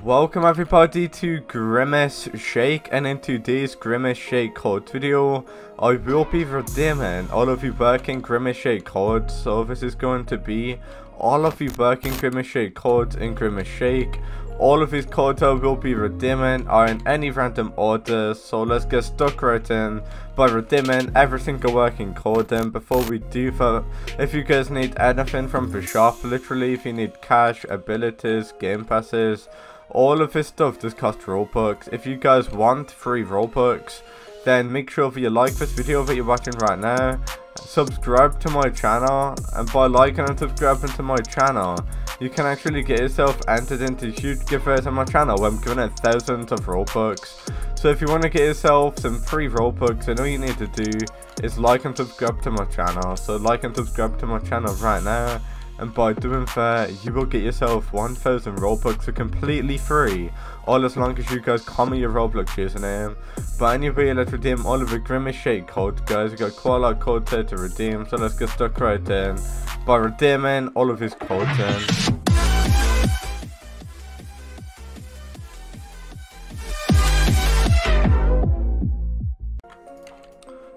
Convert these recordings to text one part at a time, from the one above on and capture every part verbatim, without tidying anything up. Welcome everybody to Grimace Shake, and in today's Grimace Shake card video I will be redeeming all of you working Grimace Shake cards. So this is going to be all of you working Grimace Shake cards in Grimace Shake. All of these cards I will be redeeming are in any random order, so let's get stuck right in by redeeming every single working card. Then before we do that, if you guys need anything from the shop, literally if you need cash, abilities, game passes, all of this stuff does cost Robux. If you guys want free Robux, then make sure that you like this video that you're watching right now, subscribe to my channel, and by liking and subscribing to my channel you can actually get yourself entered into huge giveaways on my channel where I'm giving out thousands of Robux. So if you want to get yourself some free Robux, then all you need to do is like and subscribe to my channel. So like and subscribe to my channel right now, and by doing that you will get yourself one thousand Robux for completely free, all as long as you guys comment your Roblox username. But anyway, let's redeem all of the Grimace Shake codes, guys. We got quite a lot of codes there to redeem, so let's get stuck right in by redeeming all of his codes in.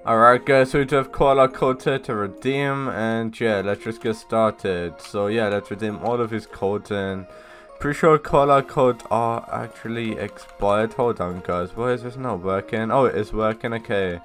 Alright guys, so we do have quite a lot of codes here to redeem, and yeah, let's just get started. So yeah, let's redeem all of his codes in. Pretty sure quite a lot of codes are actually expired. Hold on guys, why is this not working? Oh, it is working, okay.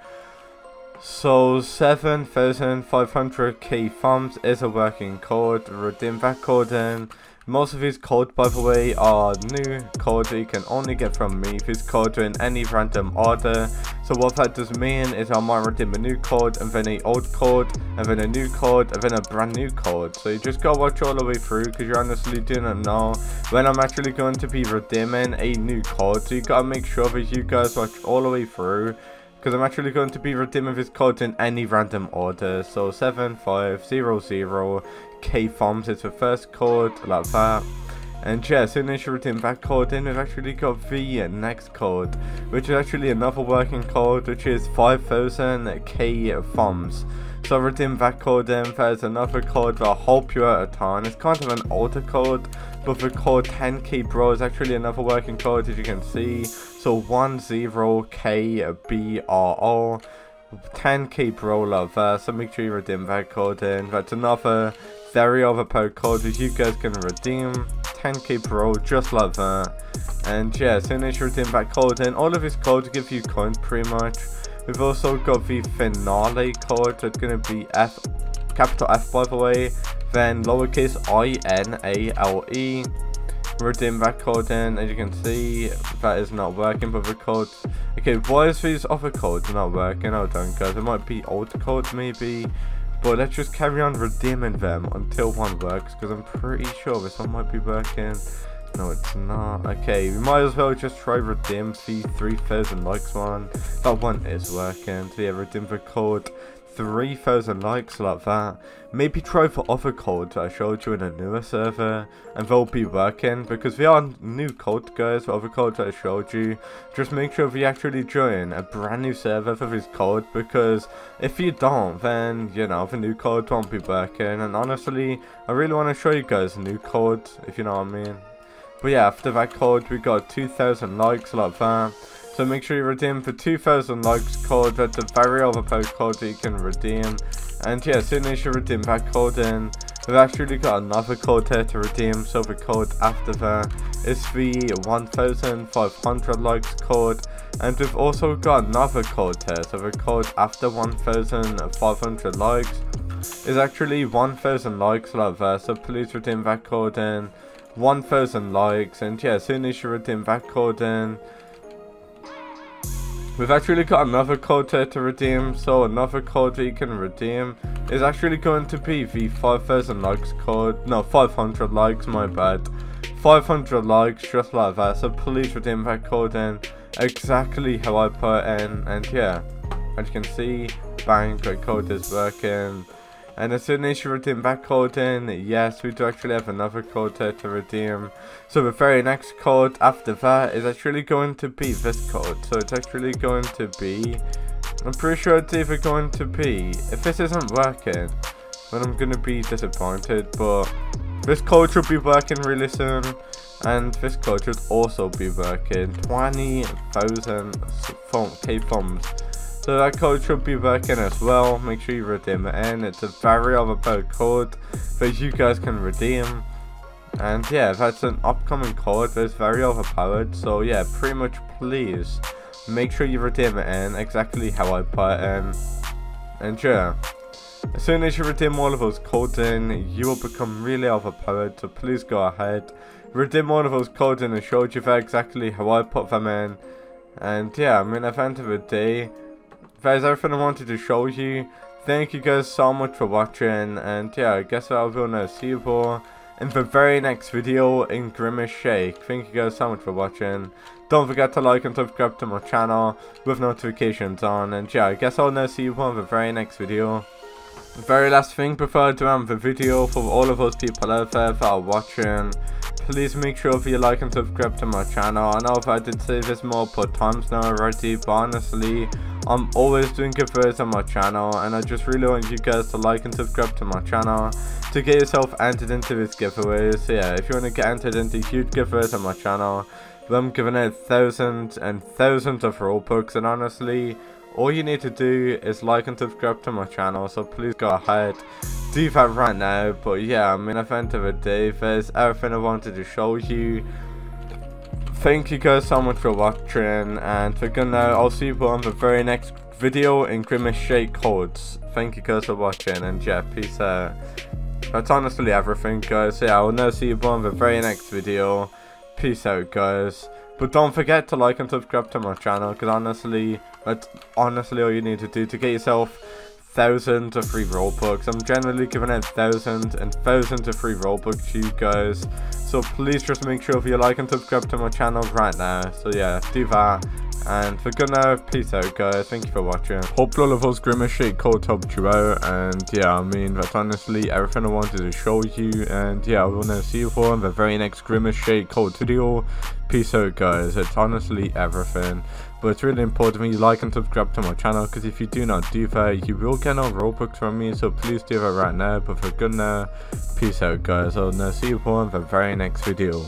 So seven thousand five hundred K thumbs is a working code. Redeem that code in. Most of these codes, by the way, are new codes that you can only get from me. These codes are in any random order. So what that does mean is I might redeem a new code, and then an old code, and then a new code, and then a brand new code. So you just gotta watch all the way through, because you honestly do not know when I'm actually going to be redeeming a new code. So you gotta make sure that you guys watch all the way through, because I'm actually going to be redeeming this code in any random order. So seven five zero zero K thumbs is the first code, like that. And yeah, as soon as you redeem that code, then we've actually got the next code, which is actually another working code, which is five thousand K thumbs. So redeem that code, then there's another code that I'll help you out a ton. It's kind of an older code, but the code ten K bro is actually another working code, as you can see. So ten K B R O, ten K bro, love that. So make sure you redeem that code in. That's another very overpowered code that you guys can redeem. ten K bro, just like that. And yeah, as soon as you redeem that code in, all of his codes give you coins pretty much. We've also got the finale code, that's gonna be F, capital F by the way, then lowercase I N A L E. Redeem that code in, as you can see, that is not working, but the codes, okay, why is these other codes not working? Hold on guys, it might be old codes maybe, but let's just carry on redeeming them until one works, because I'm pretty sure this one might be working. No, it's not. Okay, we might as well just try redeem the three thousand likes one. That one is working. So yeah, redeem the code three thousand likes, like that. Maybe try for other codes that I showed you in a newer server, and they'll be working, because they are new codes, guys, for other codes that I showed you. Just make sure we actually join a brand new server for this code, because if you don't, then, you know, the new codes won't be working. And honestly, I really want to show you guys new codes, if you know what I mean. But yeah, after that code we got two thousand likes, like that. So make sure you redeem for two thousand likes code. That's a very overpowered code that you can redeem. And yeah, as soon as you redeem that code in, we've actually got another code here to redeem. So the code after that is the one thousand five hundred likes code. And we've also got another code here. So the code after one thousand five hundred likes is actually one thousand likes, like that. So please redeem that code in. one thousand likes. And yeah, as soon as you redeem that code in, we've actually got another code here to redeem. So another code that you can redeem is actually going to be the five thousand likes code. No, five hundred likes, my bad. five hundred likes, just like that. So please redeem that code in exactly how I put it in. And yeah, as you can see, bang, the code is working. And as soon as you redeem that code in, yes, we do actually have another code here to redeem. So the very next code after that is actually going to be this code. So it's actually going to be, I'm pretty sure it's either going to be, if this isn't working, then I'm going to be disappointed, but This code should be working really soon, and this code should also be working. twenty thousand K thumbs. So that code should be working as well. Make sure you redeem it in. It's a very overpowered code that you guys can redeem. And yeah, that's an upcoming code that's very overpowered. So yeah, pretty much please make sure you redeem it in exactly how I put it in. And yeah, as soon as you redeem all of those codes in, you will become really overpowered. So please go ahead, redeem all of those codes in. I showed you that exactly how I put them in. And yeah, I mean, at the end of the day, that is everything I wanted to show you. Thank you guys so much for watching, and yeah, I guess I'll be now. See you all in the very next video in Grimace Shake. Thank you guys so much for watching. Don't forget to like and subscribe to my channel with notifications on, and yeah, I guess I'll now see you all in the very next video. The very last thing before I do end the video, for all of those people out there that are watching, please make sure that you like and subscribe to my channel. I know if I did say this multiple times now already, but honestly, I'm always doing giveaways on my channel, and I just really want you guys to like and subscribe to my channel to get yourself entered into these giveaways. So yeah, if you want to get entered into huge giveaways on my channel, I'm giving out thousands and thousands of Robux, and honestly, all you need to do is like and subscribe to my channel, so please go ahead, do that right now. But yeah, I mean, at the end of the day, there's everything I wanted to show you. Thank you guys so much for watching, and for good now, I'll see you on the very next video in Grimace Shake codes. Thank you guys for watching, and yeah, peace out. That's honestly everything, guys. So yeah, I will now see you on the very next video. Peace out, guys. But don't forget to like and subscribe to my channel, because honestly, that's honestly all you need to do to get yourself thousands of free Robux. I'm generally giving out thousands and thousands of free Robux to you guys. So please just make sure if you like and subscribe to my channel right now. So yeah, do that. And for good now, peace out, guys. Thank you for watching. Hope all of us Grimace Shake codes helped you out. And yeah, I mean, that's honestly everything I wanted to show you. And yeah, I will now see you all in the very next Grimace Shake code video. Peace out, guys. It's honestly everything. But it's really important that you like and subscribe to my channel, because if you do not do that, you will get no Robux from me. So please do that right now. But for good now, peace out, guys. I'll now see you all in the very next video.